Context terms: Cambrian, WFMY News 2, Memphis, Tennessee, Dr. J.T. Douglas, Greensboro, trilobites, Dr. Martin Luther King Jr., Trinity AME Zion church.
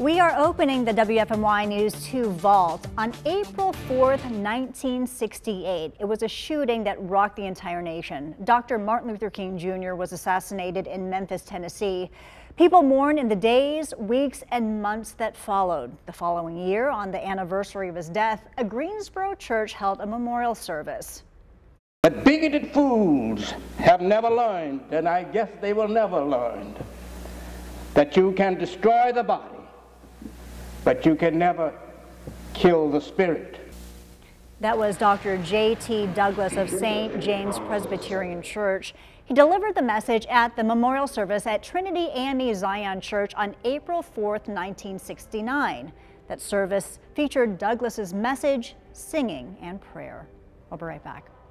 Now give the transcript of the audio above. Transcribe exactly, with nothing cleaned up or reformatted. We are opening the W F M Y News two vault on April fourth, nineteen sixty-eight. It was a shooting that rocked the entire nation. Doctor Martin Luther King Junior was assassinated in Memphis, Tennessee. People mourned in the days, weeks, and months that followed. The following year, on the anniversary of his death, a Greensboro church held a memorial service. But bigoted fools have never learned, and I guess they will never learn, that you can destroy the body, but you can never kill the spirit. That was Doctor J T Douglas of Saint James Presbyterian Church. He delivered the message at the memorial service at Trinity A M E Zion Church on April fourth, nineteen sixty-nine. That service featured Douglas's message, singing, and prayer. We'll be right back.